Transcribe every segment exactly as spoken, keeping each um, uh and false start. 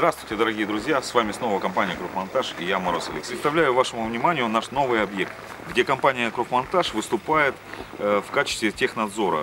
Здравствуйте, дорогие друзья! С вами снова компания Кровмонтаж и я, Мороз Алексей. Представляю вашему вниманию наш новый объект, где компания Кровмонтаж выступает в качестве технадзора.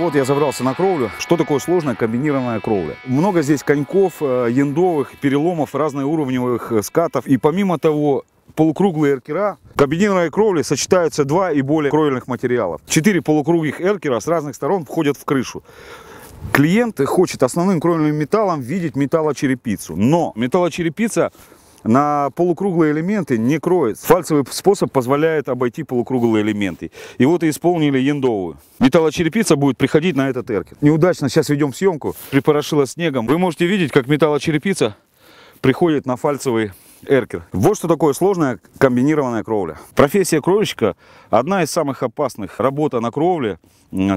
Вот я забрался на кровлю. Что такое сложная комбинированная кровля? Много здесь коньков, ендовых, переломов, разноуровневых скатов. И помимо того, полукруглые эркера. В комбинированной кровле сочетаются два и более кровельных материалов. Четыре полукруглых эркера с разных сторон входят в крышу. Клиент хочет основным кровельным металлом видеть металлочерепицу. Но металлочерепица на полукруглые элементы не кроется. Фальцевый способ позволяет обойти полукруглые элементы. И вот и исполнили ендовую. Металлочерепица будет приходить на этот эркер. Неудачно сейчас ведем съемку. Припорошило снегом. Вы можете видеть, как металлочерепица приходит на фальцевый эркер. Вот что такое сложная комбинированная кровля. Профессия кровельщика одна из самых опасных. Работа на кровле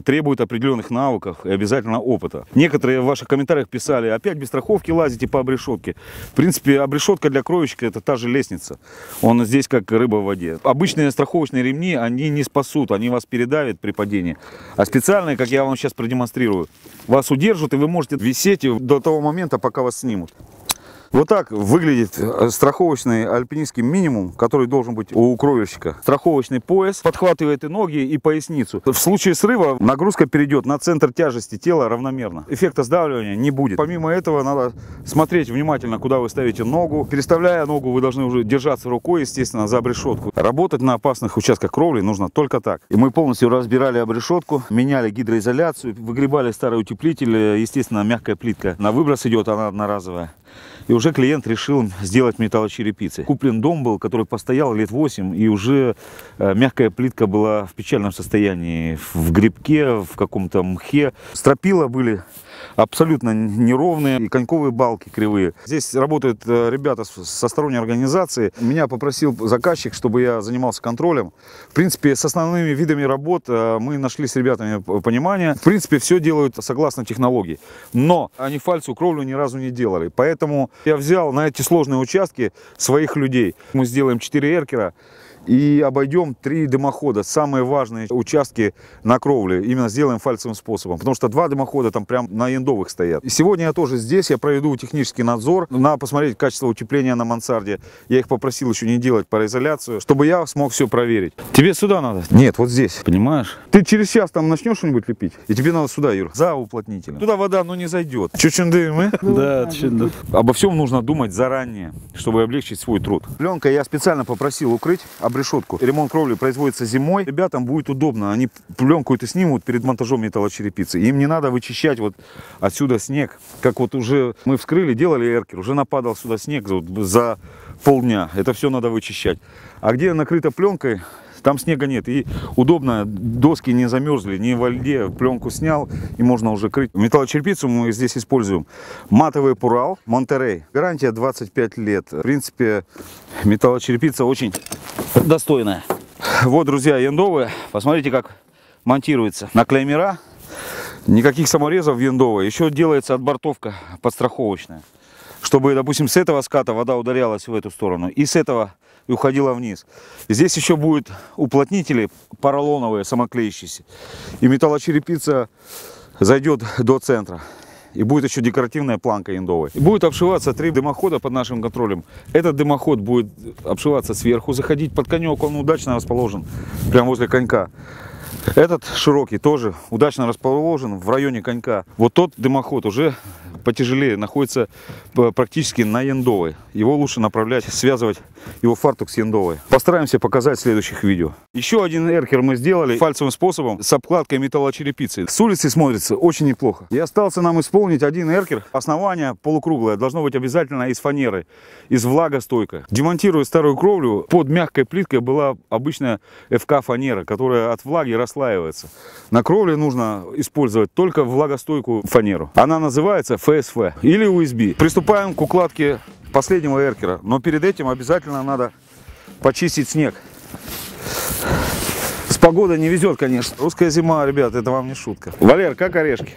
требует определенных навыков и обязательно опыта. Некоторые в ваших комментариях писали: опять без страховки лазите по обрешетке. В принципе, обрешетка для кровельщика — это та же лестница. Он здесь как рыба в воде. Обычные страховочные ремни, они не спасут, они вас передавят при падении. А специальные, как я вам сейчас продемонстрирую, вас удержат, и вы можете висеть до того момента, пока вас снимут. Вот так выглядит страховочный альпинистский минимум, который должен быть у кровельщика. Страховочный пояс подхватывает и ноги, и поясницу. В случае срыва нагрузка перейдет на центр тяжести тела равномерно. Эффекта сдавливания не будет. Помимо этого надо смотреть внимательно, куда вы ставите ногу. Переставляя ногу, вы должны уже держаться рукой, естественно, за обрешетку. Работать на опасных участках кровли нужно только так. И мы полностью разбирали обрешетку, меняли гидроизоляцию, выгребали старый утеплитель, естественно, мягкая плитка. На выброс идет она одноразовая. И уже клиент решил сделать металлочерепицы. Куплен дом был, который постоял лет восемь, и уже мягкая плитка была в печальном состоянии. В грибке, в каком-то мхе. Стропила были абсолютно неровные, и коньковые балки кривые. Здесь работают ребята со сторонней организации. Меня попросил заказчик, чтобы я занимался контролем. В принципе, с основными видами работ мы нашли с ребятами понимание. В принципе, все делают согласно технологии. Но они фальцевую кровлю ни разу не делали. Поэтому я взял на эти сложные участки своих людей. Мы сделаем четыре эркера и обойдем три дымохода, самые важные участки на кровле. Именно сделаем фальцевым способом, потому что два дымохода там прям на ендовых стоят. И сегодня я тоже здесь, я проведу технический надзор. Надо посмотреть качество утепления на мансарде. Я их попросил еще не делать пароизоляцию, чтобы я смог все проверить. Тебе сюда надо? Нет, вот здесь. Понимаешь? Ты через час там начнешь что-нибудь лепить, и тебе надо сюда, Юр, за уплотнителем. Туда вода, ну, не зайдет. Чучунды мы? Да, чучунды. Обо всем нужно думать заранее, чтобы облегчить свой труд. Пленка я специально попросил укрыть обрешетку. Ремонт кровли производится зимой. Ребятам будет удобно. Они пленку это снимут перед монтажом металлочерепицы. Им не надо вычищать вот отсюда снег. Как вот уже мы вскрыли, делали эркер, уже нападал сюда снег за полдня. Это все надо вычищать. А где накрыто пленкой, там снега нет. И удобно, доски не замерзли, не во льде. Пленку снял, и можно уже крыть. Металлочерепицу мы здесь используем. Матовый Пурал Монтерей. Гарантия двадцать пять лет. В принципе, металлочерепица очень достойная. Вот, друзья, ендовая. Посмотрите, как монтируется. На клеймера никаких саморезов в ендовой. Еще делается отбортовка подстраховочная, чтобы, допустим, с этого ската вода ударялась в эту сторону и с этого и уходила вниз. Здесь еще будут уплотнители поролоновые, самоклеящиеся. И металлочерепица зайдет до центра. И будет еще декоративная планка ендовой. И будет обшиваться три дымохода под нашим контролем. Этот дымоход будет обшиваться сверху, заходить под конек. Он удачно расположен прямо возле конька. Этот широкий тоже удачно расположен в районе конька. Вот тот дымоход уже потяжелее, находится практически на ендовой. Его лучше направлять, связывать его фартук с ендовой. Постараемся показать в следующих видео. Еще один эркер мы сделали фальцевым способом с обкладкой металлочерепицы. С улицы смотрится очень неплохо. И остался нам исполнить один эркер. Основание полукруглое должно быть обязательно из фанеры, из влагостойкой. Демонтируя старую кровлю, под мягкой плиткой была обычная эф ка фанера, которая от влаги расслаивается. На кровле нужно использовать только влагостойкую фанеру. Она называется эф ка пэ эс вэ или ю эс би. Приступаем к укладке последнего эркера. Но перед этим обязательно надо почистить снег. С погодой не везет, конечно. Русская зима, ребят, это вам не шутка. Валер, как орешки?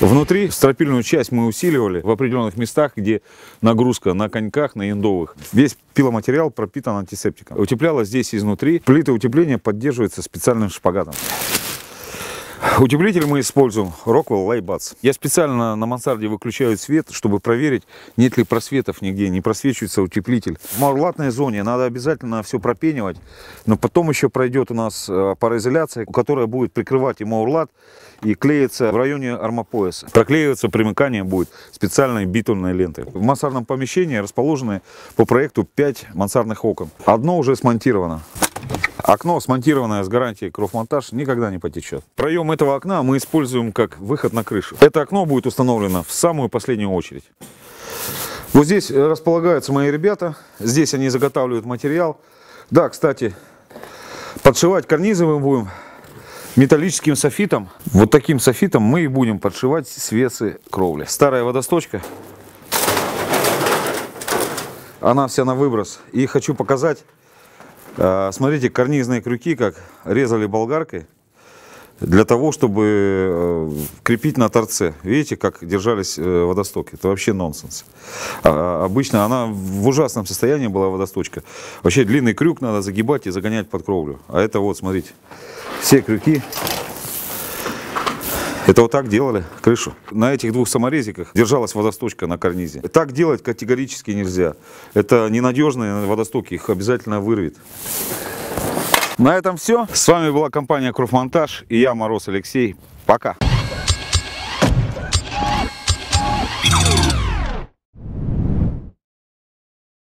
Внутри стропильную часть мы усиливали в определенных местах, где нагрузка на коньках, на ендовых. Весь пиломатериал пропитан антисептиком. Утеплялось здесь изнутри. Плиты утепления поддерживаются специальным шпагатом. Утеплитель мы используем Rockwool Laybats. Я специально на мансарде выключаю свет, чтобы проверить, нет ли просветов нигде, не просвечивается утеплитель. В маурлатной зоне надо обязательно все пропенивать, но потом еще пройдет у нас пароизоляция, которая будет прикрывать и маурлат, и клеится в районе армопояса. Проклеиваться примыкание будет специальной битумной лентой. В мансардном помещении расположены по проекту пять мансардных окон. Одно уже смонтировано. Окно, смонтированное с гарантией Кровмонтаж, никогда не потечет. Проем этого окна мы используем как выход на крышу. Это окно будет установлено в самую последнюю очередь. Вот здесь располагаются мои ребята. Здесь они заготавливают материал. Да, кстати, подшивать карнизы мы будем металлическим софитом. Вот таким софитом мы и будем подшивать свесы кровли. Старая водосточка. Она вся на выброс. И хочу показать. Смотрите, карнизные крюки как резали болгаркой для того, чтобы крепить на торце. Видите, как держались водостоки? Это вообще нонсенс. Обычно она в ужасном состоянии была, водосточка. Вообще длинный крюк надо загибать и загонять под кровлю. А это вот, смотрите, все крюки. Это вот так делали крышу. На этих двух саморезиках держалась водосточка на карнизе. Так делать категорически нельзя. Это ненадежные водостоки, их обязательно вырвет. На этом все. С вами была компания Кровмонтаж и я, Мороз Алексей. Пока!